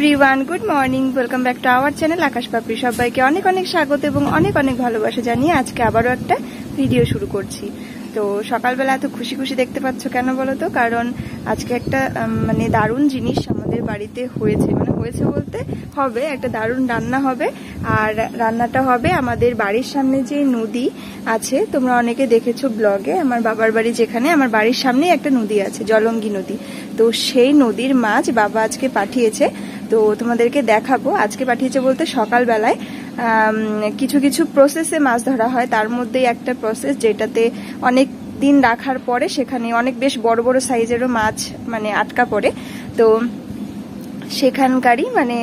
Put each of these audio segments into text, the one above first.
Everyone good morning welcome back to our channel Akash Papri सबाइके अनेक अनेक स्वागत एबं अनेक अनेक भालोबाशा जानिए आज के आबारो एकटा भिडियो शुरू करछि। तो सकाल बेला तो खुशी खुशी देखते पाच्छ केन बोलो तो कारण आज के एक माने दारुण जिनिस आमादेर बाड़ीते होयेछे माने होयेछे बोलते होबे एकटा दारुण रान्ना होबे आर रान्नाटा होबे आमादेर बाड़ीर सामने जे नदी आछे तोमरा अनेके देखेछो ब्लगे आमार बाबार बाड़ी जेखाने आमार बाड़ीर सामने एकटा नदी आछे जलंगी नदी। तो सेई नदीर माछ बाबा आजके पाठियेछे তো তোমাদেরকে দেখাবো। আজকে পাঠিয়েছে বলতে সকাল বেলায় কিছু কিছু প্রসেসে মাছ ধরা হয়, তার মধ্যেই একটা প্রসেস যেটাতে অনেক দিন রাখার পরে সেখানে অনেক বেশ বড় বড় সাইজেরও মাছ মানে আটকা পড়ে। তো সেখানকারই মানে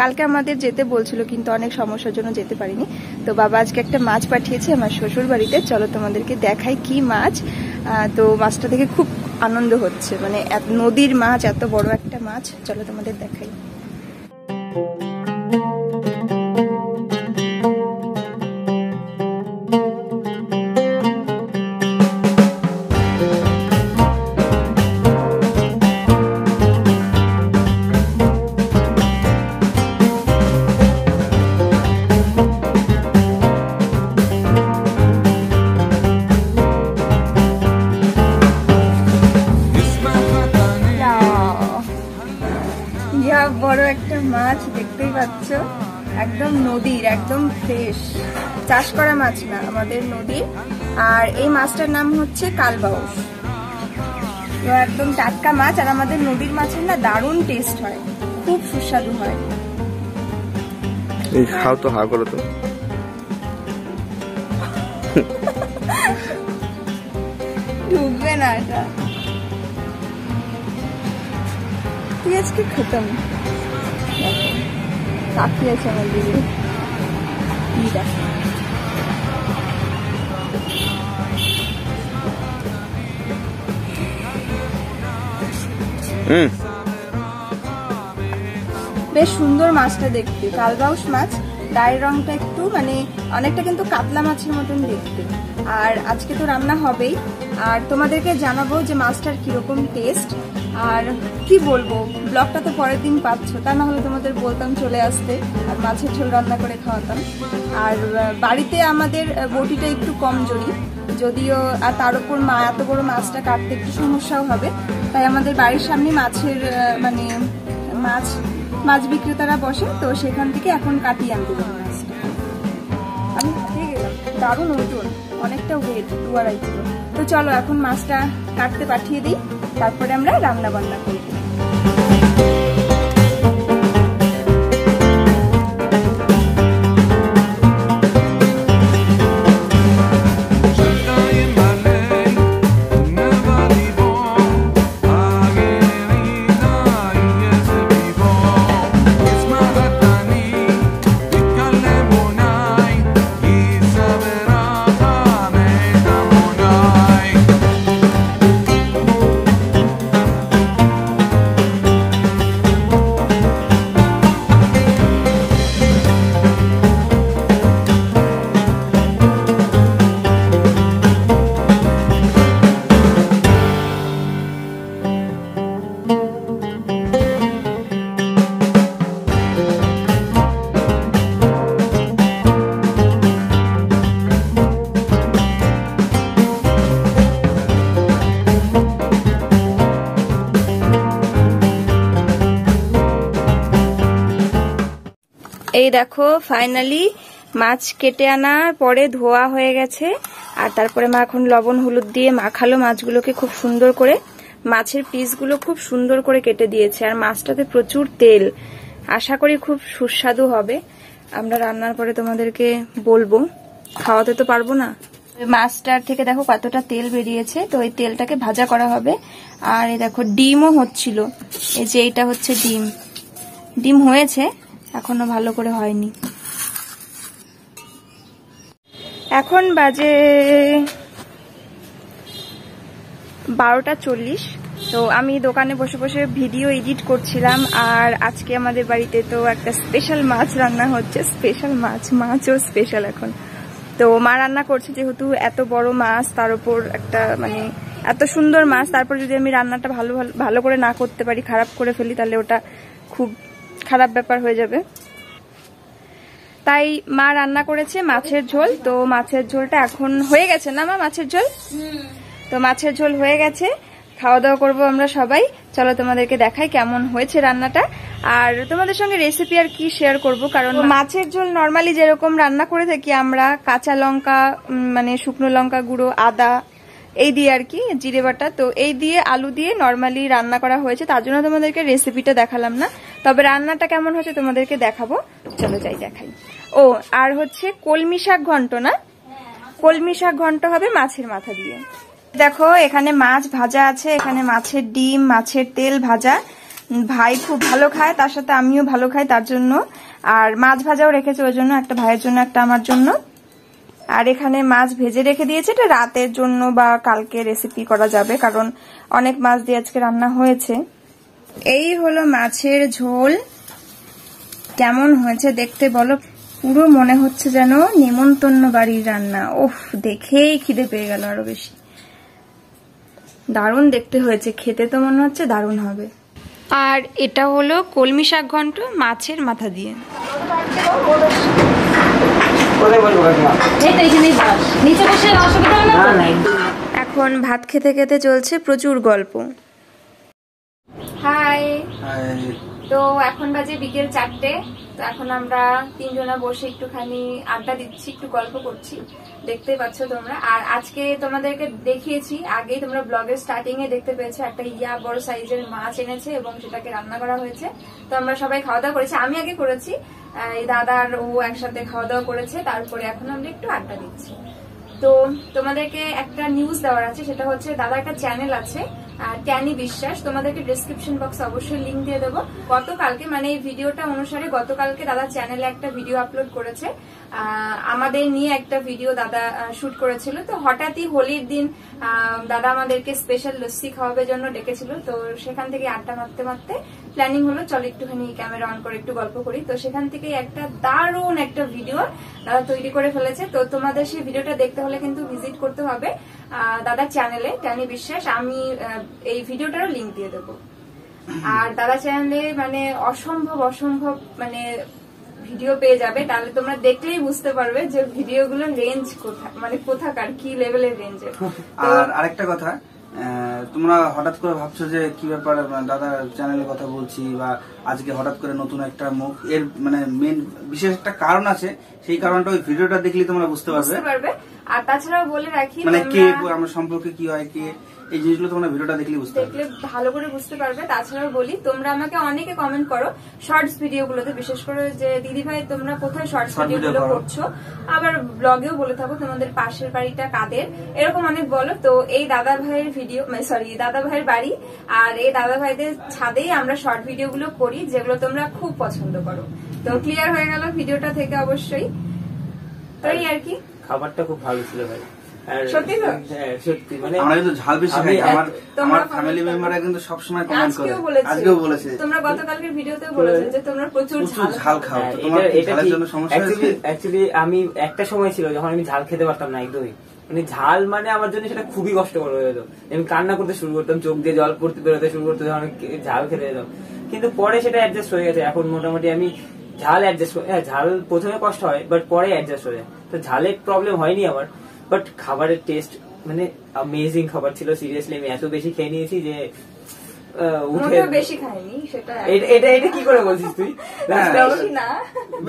কালকে আমাদের যেতে বলছিল কিন্তু অনেক সমস্যার জন্য যেতে পারিনি। তো বাবা আজকে একটা মাছ পাঠিয়েছে আমার শ্বশুর বাড়িতে, চলো তোমাদেরকে দেখাই কি মাছ। তো মাছটা থেকে খুব আনন্দ হচ্ছে, মানে নদীর মাছ এত বড় একটা মাছ, চলো তোমাদের দেখাই। বড় একটা মাছ দেখতেই পাচ্ছ, একদম নদীর একদম ফ্রেশ চাষ করা মাছ না, আমাদের নদীর। আর এই মাছটার নাম হচ্ছে কালবাউস, একদম টাটকা মাছ। আর আমাদের নদীর মাছের না দারুণ টেস্ট হয়, খুব সুস্বাদু হয়। এই খাও তো, হা করো তো। ঢুকবে না এটা, আজকে খতম। তাকিয়ে আছে আমার দিকে, বেশ সুন্দর মাছটা দেখতে। কালবাউস মাছ, গায়ের রংটা একটু মানে অনেকটা কিন্তু কাতলা মাছের মতন দেখতে। আর আজকে তো রান্না হবেই, আর তোমাদেরকে জানাবো যে মাছটার কিরকম টেস্ট। আর কি বলবো, ব্লগটা তো পরের দিন পাচ্ছ, তা না হলে তোমাদের বলতাম চলে আসতে আর মাছের ঝোল রান্না করে খাওয়াতাম। আর বাড়িতে আমাদের বটিটা একটু কমজোরি যদিও, আর তার উপর মা এত বড় মাছটা কাটতে একটু সমস্যাও হবে, তাই আমাদের বাড়ির সামনে মাছের মানে মাছ বিক্রেতারা বসে, তো সেখান থেকে এখন কাটিয়ে আনতে পারবো মাছটা। আমি দারুণ ওজন, অনেকটা ওয়েট, 2.5 কিলো। তো চলো এখন মাছটা কাটতে পাঠিয়ে দিই, তারপরে আমরা রান্না বান্না করব। এই দেখো ফাইনালি মাছ কেটে আনার পরে ধোয়া হয়ে গেছে, আর তারপরে মা এখন লবণ হলুদ দিয়ে মাখালো মাছগুলোকে খুব সুন্দর করে। মাছের পিসগুলো খুব সুন্দর করে কেটে দিয়েছে, আর মাছটাতে প্রচুর তেল, আশা করি খুব সুস্বাদু হবে। আমরা রান্নার পরে তোমাদেরকে বলবো, খাওয়াতে তো পারবো না। মাছটার থেকে দেখো কতটা তেল বেরিয়েছে, তো এই তেলটাকে ভাজা করা হবে। আর এই দেখো ডিমও হচ্ছিল, এই যে এইটা হচ্ছে ডিম হয়েছে, এখনো ভালো করে হয়নি। এখন বাজে 12:40। তো আমি দোকানে বসে বসে ভিডিও এডিট করছিলাম, আর আজকে আমাদের বাড়িতে তো একটা স্পেশাল মাছ রান্না হচ্ছে। স্পেশাল মাছও স্পেশাল এখন। তো মা রান্না করছে, যেহেতু এত বড় মাছ, তার উপর একটা মানে এত সুন্দর মাছ, তারপর যদি আমি রান্নাটা ভালো করে না করতে পারি, খারাপ করে ফেলি, তাহলে ওটা খুব খারাপ ব্যাপার হয়ে যাবে। তাই মা রান্না করেছে মাছের ঝোল, তো মাছের ঝোলটা এখন হয়ে গেছে না মা? মাছের ঝোল, তো মাছের ঝোল হয়ে গেছে, খাওয়া দাওয়া করবো আমরা সবাই। চলো তোমাদেরকে দেখাই কেমন হয়েছে রান্নাটা, আর তোমাদের সঙ্গে রেসিপি আর কি শেয়ার করব। কারণ মাছের ঝোল নর্মালি যেরকম রান্না করে থাকি আমরা, কাঁচা লঙ্কা মানে শুকনো লঙ্কা গুঁড়ো, আদা এই দিয়ে আর কি, জিরে বাটা, তো এই দিয়ে আলু দিয়ে নর্মালি রান্না করা হয়েছে। তার জন্য তোমাদেরকে রেসিপিটা দেখালাম না, তবে রান্নাটা কেমন হয়েছে তোমাদেরকে দেখাবো, চলো যাই দেখাই। ও আর হচ্ছে কলমি শাক ঘন্ট, না কলমি শাক ঘন্ট হবে মাছের মাথা দিয়ে। দেখো এখানে মাছ ভাজা আছে, এখানে মাছের ডিম, মাছের তেল ভাজা। ভাই খুব ভালো খায়, তার সাথে আমিও ভালো খাই, তার জন্য আর মাছ ভাজাও রেখেছে ওই জন্য, একটা ভাইয়ের জন্য একটা আমার জন্য। আর এখানে মাছ ভেজে রেখে দিয়েছে, এটা রাতের জন্য বা কালকে রেসিপি করা যাবে, কারণ অনেক মাছ দিয়ে আজকে রান্না হয়েছে। এই হলো মাছের ঝোল, কেমন হয়েছে দেখতে বলো? পুরো মনে হচ্ছে যেন নিমন্তন্ন বাড়ির রান্না। ওহ দেখেই খিদে পেয়ে গেল আরো বেশি। দারুণ দেখতে হয়েছে, খেতে তো মনে হচ্ছে দারুণ হবে। আর এটা হলো কলমি শাক ঘন্ট মাছের মাথা দিয়ে। এখন ভাত খেতে খেতে চলছে প্রচুর গল্প। হাই, তো এখন বাজে বিকেল 4টে। তো এখন আমরা তিনজনা বসে একটুখানি আড্ডা দিচ্ছি, একটু গল্প করছি, দেখতে পাচ্ছ তোমরা। আর আজকে তোমাদেরকে দেখিয়েছি আগে, তোমরা ব্লগের স্টার্টিং এ দেখতে পেয়েছো একটা ইয়া বড় সাইজের মাছ এনেছে এবং সেটাকে রান্না করা হয়েছে। তো আমরা সবাই খাওয়া দাওয়া করেছি, আমি আগে করেছি, এই দাদার ও একসাথে খাওয়া দাওয়া করেছে। তারপরে এখন আমরা একটু আড্ডা দিচ্ছি। তো তোমাদেরকে একটা নিউজ দেওয়ার আছে, সেটা হচ্ছে দাদা একটা চ্যানেল আছে ট্যানি বিশ্বাস, তোমাদেরকে ডেসক্রিপশন বক্সে অবশ্যই লিঙ্ক দিয়ে দেবো। গতকালকে মানে এই ভিডিওটা অনুসারে গতকালকে দাদা চ্যানেলে একটা ভিডিও আপলোড করেছে, আমাদের নিয়ে একটা ভিডিও দাদা শুট করেছিল। তো হঠাৎই হোলির দিন দাদা আমাদেরকে স্পেশাল লস্যি খাওয়াবে জন্য ডেকেছিল। তো সেখান থেকে আড্ডা মারতে মারতে প্ল্যানিং হলো চল একটুখানি ক্যামেরা অন করে একটু গল্প করি। তো সেখান থেকে একটা দারুণ একটা ভিডিও দাদা তৈরি করে ফেলেছে। তো তোমাদের সেই ভিডিওটা দেখতে হলে কিন্তু ভিজিট করতে হবে দাদার চ্যানেলে ট্যানি বিশ্বাস, আমি এই ভিডিওটারও লিঙ্ক দিয়ে দেবো। আর দাদা চ্যানেলে মানে অসম্ভব অসম্ভব মানে ভিডিও পেয়ে যাবে, তাহলে তোমরা দেখলেই বুঝতে পারবে যে ভিডিওগুলো রেঞ্জ কোথায়, মানে কোথাকার কি লেভেলের রেঞ্জের। আর আরেকটা কথা, তোমরা হঠাৎ করে ভাবছো যে কি ব্যাপার দাদা চ্যানেলের কথা বলছি বা আজকে হঠাৎ করে নতুন একটা মুখ, এর মানে মেন বিশেষ একটা কারণ আছে, সেই কারণটা ওই ভিডিওটা দেখলে তোমরা বুঝতে পারবে। আর তাছাড়াও বলে রাখি মানে কে আমার সম্পর্কে কি হয়, কে এই জিনিসগুলো তোমরা ভিডিওটা দেখলে ভালো করে বুঝতে পারবে। তাছাড়াও বলি, তোমরা আমাকে অনেকে কমেন্ট করো শর্টস ভিডিওগুলোতে, বিশেষ করে যে দিদি ভাই তোমরা কোথায় শর্টস ভিডিওগুলো করছো, আবার ব্লগেও বলে থাকো তোমাদের পাশের বাড়িটা কাদের, এরকম অনেক বলো। তো এই দাদা ভাইয়ের ভিডিও সরি দাদা ভাইয়ের বাড়ি আর এই দাদা ভাইদের ছাদেই আমরা শর্ট ভিডিওগুলো করি, যেগুলো তোমরা খুব পছন্দ করো। তো ক্লিয়ার হয়ে গেল ভিডিওটা থেকে অবশ্যই। তাই আর কি, খাবারটা খুব ভালো ছিল ভাই, সত্যি তো সত্যি মানে আমরা কিন্তু ঝাল বেশি খাই। আমার ফ্যামিলি মেম্বাররা কিন্তু সব সময় কমেন্ট করে, আজকেও বলেছে, তোমরা গতকালকের ভিডিওতেও বলেছো যে তোমরা প্রচুর ঝাল খাও। তো তোমার ঝালের জন্য সমস্যা হচ্ছে? অ্যাকচুয়ালি আমি একটা সময় ছিল যখন আমি ঝাল খেতে পারতাম না একদমই, মানে ঝাল মানে আমার জন্য সেটা খুবই কষ্টকর হয়ে যেত। আমি কান্না করতে শুরু করতাম, চোখ দিয়ে জল পড়তে বেরোতে শুরু করতে, যখন ঝাল খেতে যেতাম। কিন্তু পরে সেটা অ্যাডজাস্ট হয়ে গেছে, এখন মোটামুটি আমি ঝাল অ্যাডজাস্ট করি। ঝাল প্রথমে কষ্ট হয় বাট পরে অ্যাডজাস্ট হয়ে যায়। তো ঝালের প্রবলেম হয়নি আমার, বাট খাবারের টেস্ট মানে অ্যামেজিং খাবার ছিল। সিরিয়াসলি আমি এত বেশি খেয়ে নিয়েছি যে উঠে বেশি খাইনি। সেটা এটা এটা কি করে বলছিস তুই? না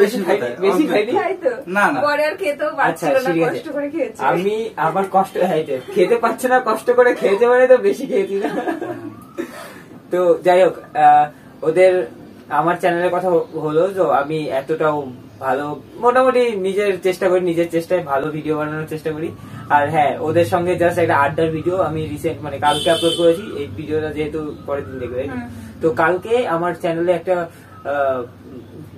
বেশি খাইনি, বেশি খাইনি তো না, পরে আর খেতেও পারছিল না, কষ্ট করে খেয়েছি আমি। আবার কষ্ট হয়েছে খেতে পারছে না, কষ্ট করে খেয়েছে মানে তো বেশি খেয়েছি না। তো যাই হোক, ওদের আমার চ্যানেলের কথা হলো যে আমি এতটাও ভালো মোটামুটি নিজের চেষ্টা করি, নিজের চেষ্টায় ভালো ভিডিও বানানোর চেষ্টা করি। আর হ্যাঁ, ওদের সঙ্গে জাস্ট একটা আড্ডার ভিডিও আমি রিসেন্ট মানে কালকে আপলোড করেছি। এই ভিডিওটা যেহেতু পরের দিন দেখবে, তো কালকে আমার চ্যানেলে একটা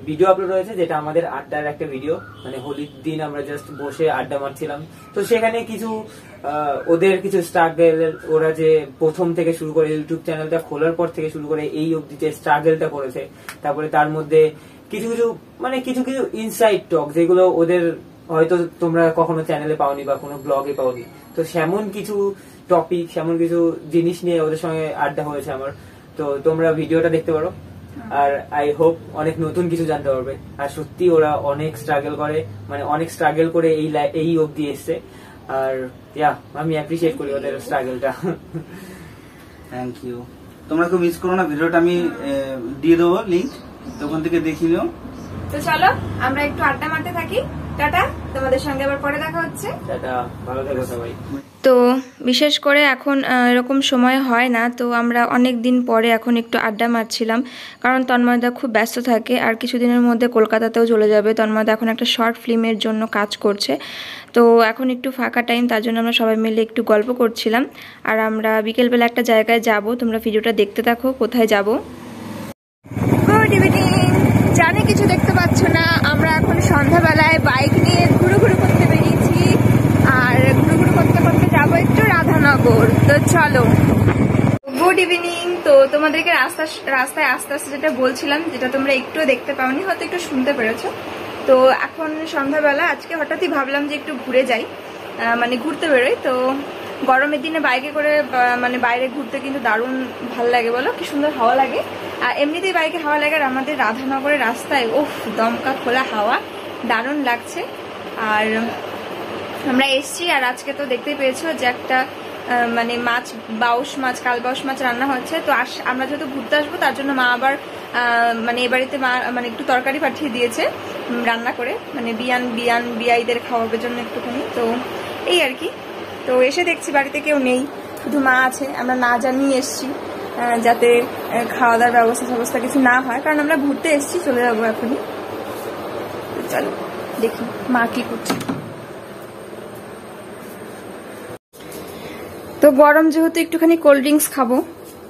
ভিডিও আপলোড হয়েছে যেটা আমাদের আড্ডার একটা ভিডিও, মানে হোলির দিন আমরা জাস্ট বসে আড্ডা মারছিলাম। তো সেখানে কিছু ওদের কিছু স্ট্রাগল, ওরা যে প্রথম থেকে শুরু করে ইউটিউব চ্যানেলটা খোলার পর থেকে শুরু করে এই অবধি যে স্ট্রাগলটা করেছে, তারপরে তার মধ্যে কিছু কিছু মানে কিছু কিছু ইনসাইড টক যেগুলো ওদের হয়তো তোমরা কখনো চ্যানেলে পাওনি বা কোনো ব্লগে পাওনি। তো সেমন কিছু টপিক, সেমন কিছু জিনিস নিয়ে ওদের সঙ্গে আড্ডা হয়েছে আমার। তো তোমরা ভিডিওটা দেখতে পারো। আর আই হোপ অনেক নতুন কিছু জানতে পারবে। আর সত্যি ওরা অনেক স্ট্রাগল করে, মানে অনেক স্ট্রাগল করে এই অবধি এসছে। আর আমি অ্যাপ্রিশিয়েট করি ওদের স্ট্রাগলটা। Thank you. তোমরা কেউ মিস করো না, ভিডিওটা আমি দিয়ে দেবো লিঙ্ক, তখন থেকে দেখি নিও। তো চলো আমরা একটু আড্ডা মারতে থাকি। টাটা, তোমাদের সঙ্গে আবার পরে দেখা হচ্ছে। টাটা, ভালো থেকো সবাই। তো বিশেষ করে এখন এরকম সময় হয় না, তো আমরা অনেক দিন পরে এখন একটু আড্ডা মারছিলাম, কারণ তন্ময়দা খুব ব্যস্ত থাকে। আর কিছুদিনের মধ্যে কলকাতাতেও চলে যাবে। তন্ময়দা এখন একটা শর্ট ফিল্মের জন্য কাজ করছে, তো এখন একটু ফাঁকা টাইম, তার জন্য আমরা সবাই মিলে একটু গল্প করছিলাম। আর আমরা বিকেলবেলা একটা জায়গায় যাব, তোমরা ভিডিওটা দেখতে থাকো কোথায় যাব। Good evening. জানি কিছু দেখতে পাচ্ছ না, আমরা এখন সন্ধ্যাবেলায় বাইক নিয়ে ঘুরু ঘুরু করতে বেরিয়েছি। আর ঘুরু ঘুরু করতে করতে যাবো একটু রাধানগর। তো চলো। Good evening. তো তোমাদেরকে রাস্তায় আস্তে আস্তে যেটা বলছিলাম, যেটা তোমরা একটু দেখতে পাওনি, হয়তো একটু শুনতে পেরেছো। তো এখন সন্ধ্যাবেলা, আজকে হঠাৎই ভাবলাম যে একটু ঘুরে যাই, মানে ঘুরতে বেরোই। তো গরমের দিনে বাইকে করে মানে বাইরে ঘুরতে কিন্তু দারুণ ভাল লাগে, বলো কি সুন্দর হাওয়া লাগে। আর এমনিতেই বাইকে হাওয়া লাগে, আর আমাদের রাধানগরের রাস্তায় ওফ দমকা খোলা হাওয়া, দারুণ লাগছে। আর আমরা এসছি, আর আজকে তো দেখতেই পেয়েছো যে একটা মানে মাছ, বাউশ মাছ, কালবাউশ মাছ রান্না হচ্ছে। তো আমরা যেহেতু ঘুরতে আসবো, তার জন্য মা আবার মানে এ বাড়িতে মা মানে একটু তরকারি পাঠিয়ে দিয়েছে রান্না করে, মানে বিয়াইদের খাওয়াবার জন্য একটুখানি। তো এই আর কি। তো এসে দেখছি বাড়িতে কেউ নেই, শুধু মা আছে। আমরা না জানিয়ে এসছি, যাতে খাওয়া দাওয়ার ব্যবস্থা ব্যবস্থা কিছু না হয়, কারণ আমরা ঘুরতে এসছি, চলে যাবো এখনই। চলো দেখি মা কি করছে। তো গরম যেহেতু একটুখানি কোল্ড ড্রিঙ্কস খাবো,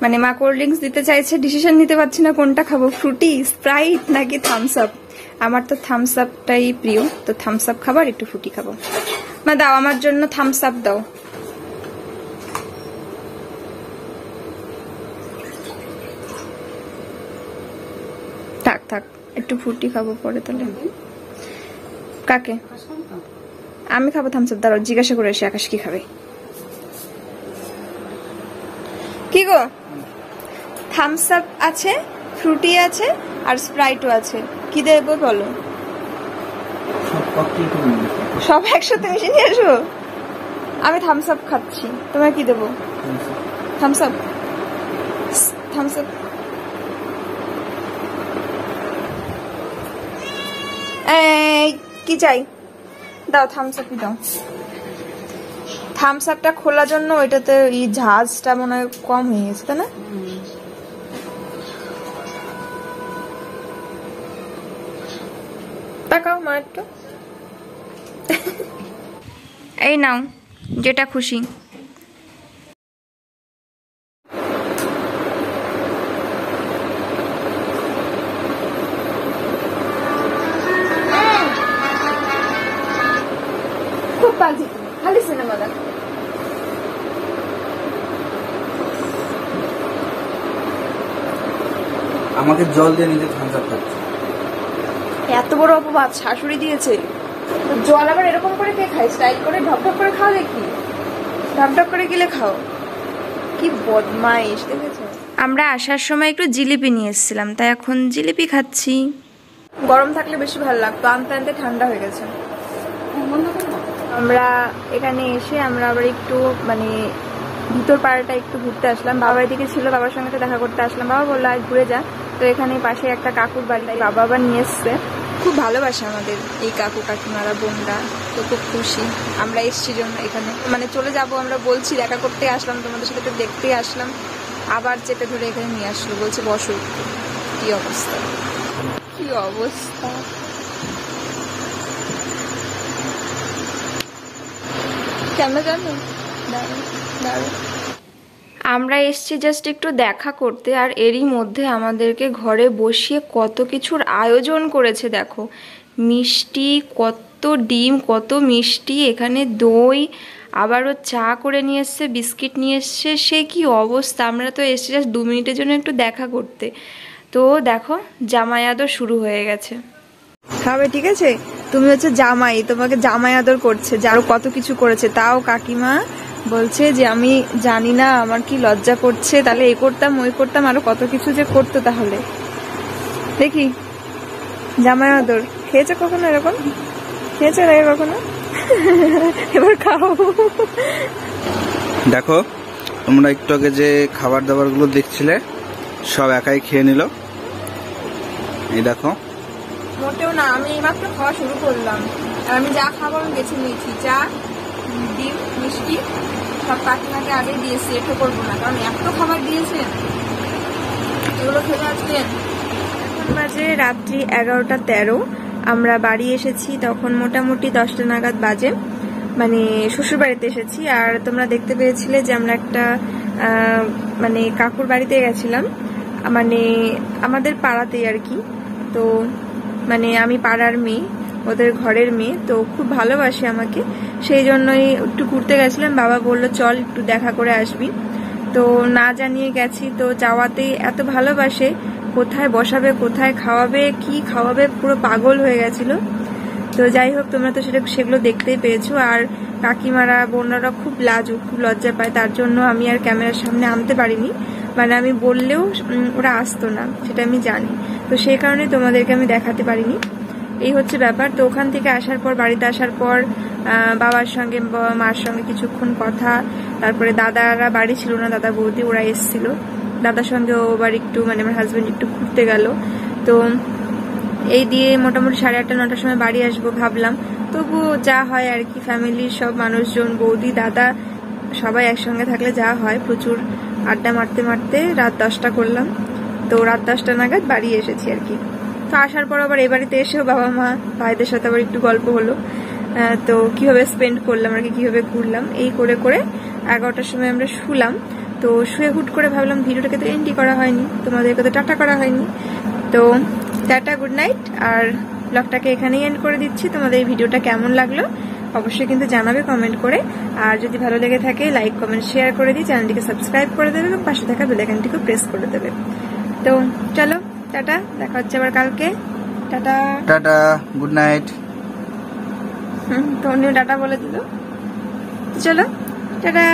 মানে মা কোল্ড ড্রিঙ্কস দিতে চাইছে, ডিসিশন নিতে পারছি না কোনটা খাবো, ফ্রুটি, স্প্রাইট নাকি থামস আপ। আমার তো থামস আপটাই প্রিয়, তো থামস আপ খাবার একটু ফ্রুটি খাবো। মা দাও আমার জন্য থামস আপ দাও। থাক একটু ফ্রুটি খাবো পরে। তাহলে কাকে আমি খাবো থামস আপ? দাঁড়াও জিজ্ঞাসা করে এসে আকাশ কি খাবে। কি গো, থামস আপ আছে, ফ্রুটি আছে, আর স্প্রাইটও আছে, কি দেবো বলো? সব একসাথে মিশে নিয়ে আসবো। আমি থামস আপ খাচ্ছি, তোমার কি দেবো? Thums Up, Thums Up. কি চাই? দাও থামস আপই দাও। থামস আপটা খোলার জন্য ওইটাতে এই ঝাঁজটা মনে হয় কম হয়ে গেছে, তাই না? তাকাও মা একটু। এই নাও যেটা খুশি। খুব বাজে, খালি সিনেমা দেখ। আমাকে জল দিয়ে নিজে ঠান্ডা করতে, এত বড় অপবাদ শাশুড়ি দিয়েছে। জল আবার এরকম করে কে খায়? স্টাইল করে ঢপ ঢপ করে খাও, দেখি ঢপ ঢপ করে গেলে খাও। কি বদমাইশ, দেখেছো? আমরা আসার সময় একটু জিলিপি নিয়ে এসেছিলাম, তাই এখন জিলিপি খাচ্ছি। গরম থাকলে বেশি ভালো লাগতো, আনতে আনতে ঠান্ডা হয়ে গেছে। আমরা এখানে এসে আমরা আবার একটু মানে ভিতর পাড়াটা একটু ঘুরতে আসলাম। বাবার দিকে ছিল, বাবার সঙ্গে দেখা করতে আসলাম। বাবা বললো আর ঘুরে যা। তো এখানে পাশে একটা কাকুর বাড়ি, বাবা আবার নিয়ে এসছে। খুব ভালোবাসে আমাদের এই কাকু কাকিমারা, বোনরা। তো খুব খুশি আমরা এসছি জন্য। এখানে মানে চলে যাব আমরা বলছি, দেখা করতে আসলাম, তোমাদের সাথে তো দেখতে আসলাম, আবার চেপে ধরে এখানে নিয়ে আসলো, বলছে বসো। কি অবস্থা, কি অবস্থা। কেন জানো? আমরা এসছি জাস্ট একটু দেখা করতে, আর এরই মধ্যে আমাদেরকে ঘরে বসিয়ে কত কিছুর আয়োজন করেছে। দেখো মিষ্টি, কত ডিম, কত মিষ্টি, এখানে দই, আবারও চা করে নিয়ে এসছে, বিস্কিট নিয়ে এসছে। সে কি অবস্থা! আমরা তো এসছি জাস্ট 2 মিনিটের জন্য একটু দেখা করতে, তো দেখো জামাই আদর শুরু হয়ে গেছে। খাবে? ঠিক আছে, তুমি হচ্ছে জামাই, তোমাকে জামাই আদর করছে। যারও কত কিছু করেছে, তাও কাকিমা বলছে যে আমি জানি না, আমার কি লজ্জা করছে, তাহলে এই করতাম ওই করতাম, আরো কত কিছু যে করতো। তাহলে দেখি জামাই আদর খেয়েছো কখনো? এরকম খেয়েছো রে কখনো? এবার খাও। দেখো তোমরা একটু আগে যে খাবার দাবার গুলো দেখছিলে সব একাই খেয়ে নিল। এই দেখো মোটেও না, আমি এইমাত্র খাওয়া শুরু করলাম। আর আমি যা খাবো আমি বেছে নিয়েছি, চা ডিম মিষ্টি সব কাকিমাকে আগে দিয়েছি, এটা করবো না কারণ এত খাবার দিয়েছে এগুলো খেতে। আজকে এখন বাজে রাত্রি 11টা 13। আমরা বাড়ি এসেছি তখন মোটামুটি 10টা নাগাদ বাজে, মানে শ্বশুর বাড়িতে এসেছি। আর তোমরা দেখতে পেয়েছিলে যে আমরা একটা মানে কাকুর বাড়িতে গেছিলাম, মানে আমাদের পাড়াতেই আর কি। তো মানে আমি পাড়ার মেয়ে, ওদের ঘরের মেয়ে, তো খুব ভালোবাসে আমাকে, সেই জন্যই একটু ঘুরতে গেছিলাম। বাবা বলল চল একটু দেখা করে আসবি, তো না জানিয়ে গেছি। তো যাওয়াতেই এত ভালোবাসে, কোথায় বসাবে কোথায় খাওয়াবে কি খাওয়াবে পুরো পাগল হয়ে গেছিল। তো যাই হোক তোমরা তো সেটা সেগুলো দেখতেই পেয়েছো। আর কাকিমারা বোনরা খুব লাজুক, খুব লজ্জা পায়, তার জন্য আমি আর ক্যামেরার সামনে আনতে পারিনি, মানে আমি বললেও ওরা আসতো না, সেটা আমি জানি। তো সেই কারণে তোমাদেরকে আমি দেখাতে পারিনি, এই হচ্ছে ব্যাপার। তো ওখান থেকে আসার পর বাড়িতে আসার পর বাবার সঙ্গে মার সঙ্গে কিছুক্ষণ কথা, তারপরে দাদারা বাড়ি ছিল না, দাদা বৌদি ওরা এসেছিল, দাদার সঙ্গে ও আবার একটু মানে আমার হাজব্যান্ড একটু ঘুরতে গেল। তো এই দিয়ে মোটামুটি 8:30-9টার সময় বাড়ি আসবো ভাবলাম, তবুও যা হয় আর কি, ফ্যামিলির সব মানুষজন বৌদি দাদা সবাই একসঙ্গে থাকলে যা হয়, প্রচুর আড্ডা মারতে মারতে রাত 10টা করলাম। তো রাত 10টা নাগাদ বাড়ি এসেছি আর কি। তো আসার পর আবার এ বাড়িতে এসেও বাবা মা ভাইদের সাথে আবার একটু গল্প হলো, তো কিভাবে স্পেন্ড করলাম আর কি, কীভাবে ঘুরলাম, এই করে করে 11টার সময় আমরা শুলাম। তো শুয়ে হুট করে ভাবলাম ভিডিওটাকে তো এন্ডই করা হয়নি, তোমাদেরকে তো টাটা করা হয়নি। তো টাটা, গুড নাইট। আর ব্লগটাকে এখানেই এন্ড করে দিচ্ছি। তোমাদের এই ভিডিওটা কেমন লাগলো অবশ্যই কিন্তু জানাবে কমেন্ট করে, আর যদি ভালো লেগে থাকে লাইক কমেন্ট শেয়ার করে দিই, চ্যানেলটিকে সাবস্ক্রাইব করে দেবে এবং পাশে থাকা বেল আইকনটিকে প্রেস করে দেবে। তো চলো টাটা, দেখা হচ্ছে আবার কালকে। Tata tata, good night. তো উনিও টাটা বলে দিল। চলো টাটা।